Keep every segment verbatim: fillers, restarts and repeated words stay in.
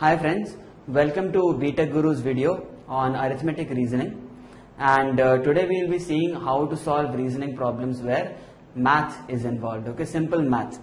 Hi friends, welcome to B-Tech Guru's video on arithmetic reasoning, and uh, today we will be seeing how to solve reasoning problems where math is involved, okay, simple math.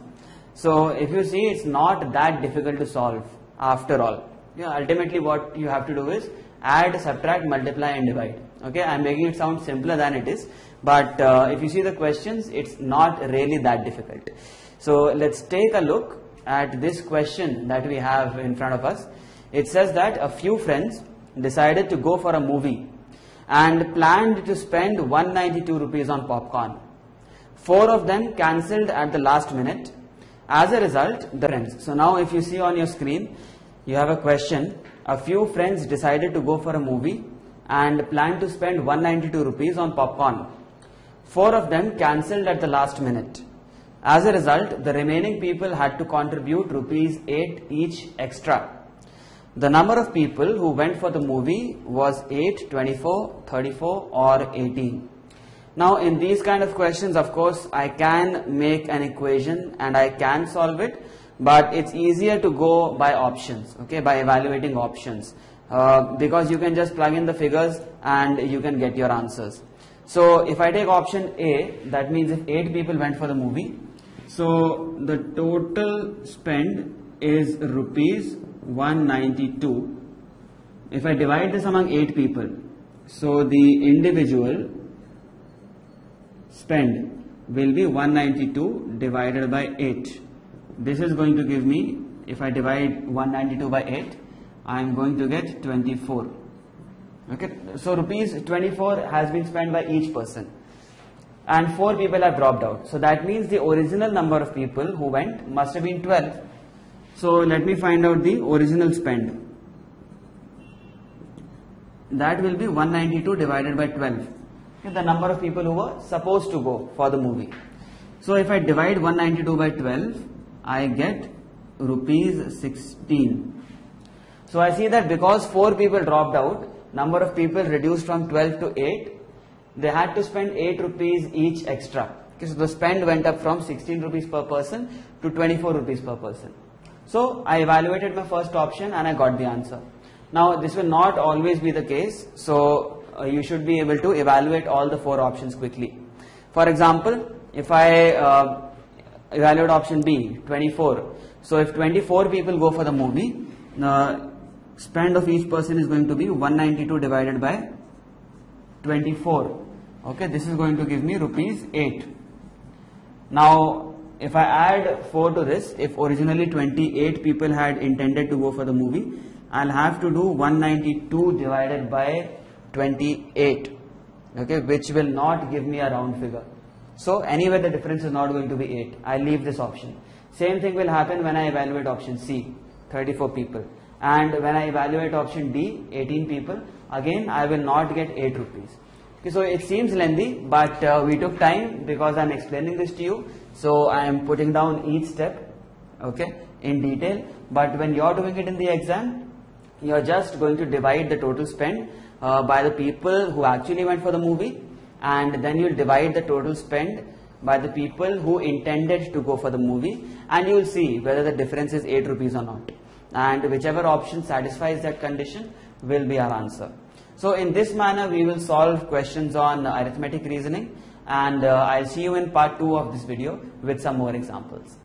So if you see, it's not that difficult to solve after all. Yeah, ultimately what you have to do is add, subtract, multiply and divide. Okay, I'm making it sound simpler than it is, but uh, if you see the questions, it's not really that difficult. So let's take a look at this question that we have in front of us. It says that a few friends decided to go for a movie and planned to spend one hundred ninety-two rupees on popcorn. Four of them cancelled at the last minute. As a result, the friends. So now if you see on your screen, you have a question. A few friends decided to go for a movie and planned to spend one hundred ninety-two rupees on popcorn. Four of them cancelled at the last minute. As a result, the remaining people had to contribute rupees eight each extra. The number of people who went for the movie was eight, twenty-four, thirty-four or eighteen. Now in these kind of questions, of course, I can make an equation and I can solve it, but it's easier to go by options, okay, by evaluating options, uh, because you can just plug in the figures and you can get your answers. So if I take option A, that means if eight people went for the movie, so the total spend is rupees one hundred ninety-two. If I divide this among eight people, so the individual spend will be one hundred ninety-two divided by eight. This is going to give me, if I divide one hundred ninety-two by eight, I am going to get twenty-four. Okay, so rupees twenty-four has been spent by each person, and four people have dropped out. So that means the original number of people who went must have been twelve. So let me find out the original spend. That will be one hundred ninety-two divided by twelve, the number of people who were supposed to go for the movie. So if I divide one hundred ninety-two by twelve, I get rupees sixteen. So I see that because four people dropped out, number of people reduced from twelve to eight. They had to spend eight rupees each extra. Okay, so the spend went up from sixteen rupees per person to twenty-four rupees per person. So I evaluated my first option and I got the answer. Now this will not always be the case, so uh, you should be able to evaluate all the four options quickly. For example, if I uh, evaluate option B, twenty-four. So if twenty-four people go for the movie, uh, spend of each person is going to be one hundred ninety-two divided by twenty-four. Okay, this is going to give me rupees eight. Now if I add four to this, if originally twenty-eight people had intended to go for the movie, I'll have to do one hundred ninety-two divided by twenty-eight, okay, which will not give me a round figure. So anyway, the difference is not going to be eight. I'll leave this option. Same thing will happen when I evaluate option C, thirty-four people. And when I evaluate option D, eighteen people, again I will not get eight rupees. Okay, so it seems lengthy, but uh, we took time because I am explaining this to you. So I am putting down each step, okay, in detail. But when you are doing it in the exam, you are just going to divide the total spend uh, by the people who actually went for the movie, and then you will divide the total spend by the people who intended to go for the movie, and you will see whether the difference is eight rupees or not. And whichever option satisfies that condition will be our answer. So in this manner we will solve questions on arithmetic reasoning, and uh, I'll see you in part two of this video with some more examples.